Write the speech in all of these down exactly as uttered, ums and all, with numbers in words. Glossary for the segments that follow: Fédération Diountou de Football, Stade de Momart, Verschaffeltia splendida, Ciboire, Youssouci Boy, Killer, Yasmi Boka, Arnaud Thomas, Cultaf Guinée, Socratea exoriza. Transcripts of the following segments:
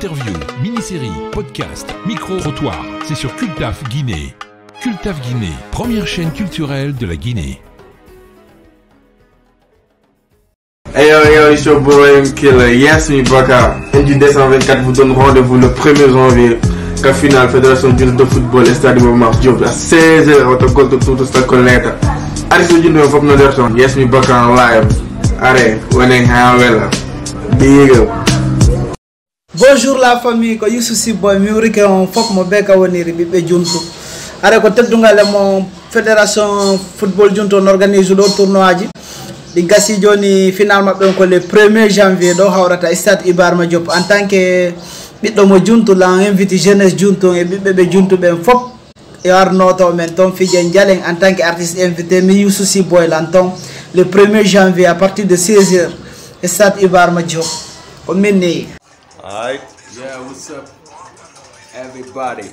Interview, mini-série, podcast, micro-trottoir, c'est sur Cultaf Guinée. Cultaf Guinée, première chaîne culturelle de la Guinée. Hey yo yo, it's your boy Killer, Yasmi Boka. N G deux cent vingt-quatre vous donne rendez-vous le premier janvier. La finale Fédération Diountou de Football, Stade de Momart, à seize heures, on te compte tout ça connaître. Allez, c'est une nouvelle version, Yasmi Boka en live. Allez, on est en live. Big up. Bonjour la famille, je suis Youssouci Boy, je suis en Fok Mobeka, je suis en Diountou. Alors, quand tu as la Fédération Football Diountou, on organise le tournoi. Les gars, finalement, le premier janvier, on a stade Ciboire en tant que. Mais donc Diountou là invite jeunesse Diountou et bébé Diountou ben fop et Arnaud Thomas ton fidèle Jalen en tant qu'artiste invité mais Youssouci Boy l'entend le premier janvier à partir de seize heures et stade Ciboire Major comme né. Alright, yeah, what's up everybody?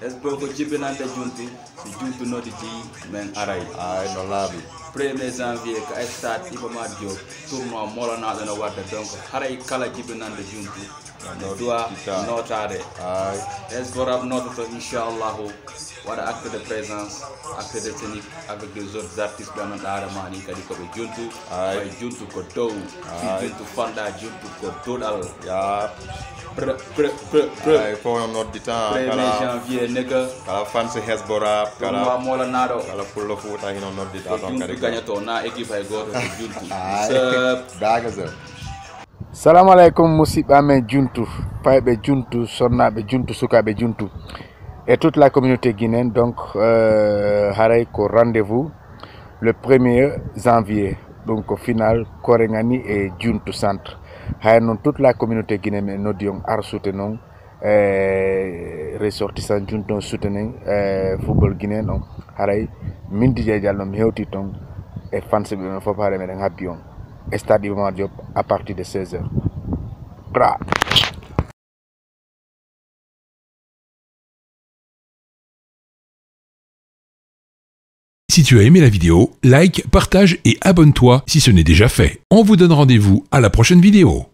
Let's go for jumping on the Diountou. The Diountou not the G man. Alright, I don't love it. premier janvier à stade Ciboire Major tournoi Morana dans le Ward donc haray kala jumping on the Diountou. No dua, no tare. Let's go up north to Inch'Allah. What acte de présence, acte de technique avec les autres artistes dans notre armée. Il y a des copains Diountou, Diountou Koto, Diountou Fanda, Diountou Koto dal. Yeah. Pre pre pre pre. Il faut un autre temps. premier janvier, nègre. Kala fans se has borab. Kala mola nado. Kala full of foot. Il y a un autre temps. Diountou gagne ton na équipe à gauche Diountou. Dagazer. Assalamu alaikum Moussib Ahmed Diountou, Païbe Diountou, Sornabe Diountou, Soukabe Diountou et toute la communauté guinéenne. Donc, euh, Haraïko rendez-vous le premier janvier. Donc, au final, Korengani et Diountou Centre. Haraïnon, toute la communauté guinéenne, nous disons, à soutenons, euh, ressortissant Diountou, soutenons, euh, football guinéen. Haraï, Mindi Djalom, Heotiton et Fancy Bimon, Fopare Meren Hapion. Stade Ciboire Diop à partir de seize heures. Bra. Si tu as aimé la vidéo, like, partage et abonne-toi si ce n'est déjà fait. On vous donne rendez-vous à la prochaine vidéo.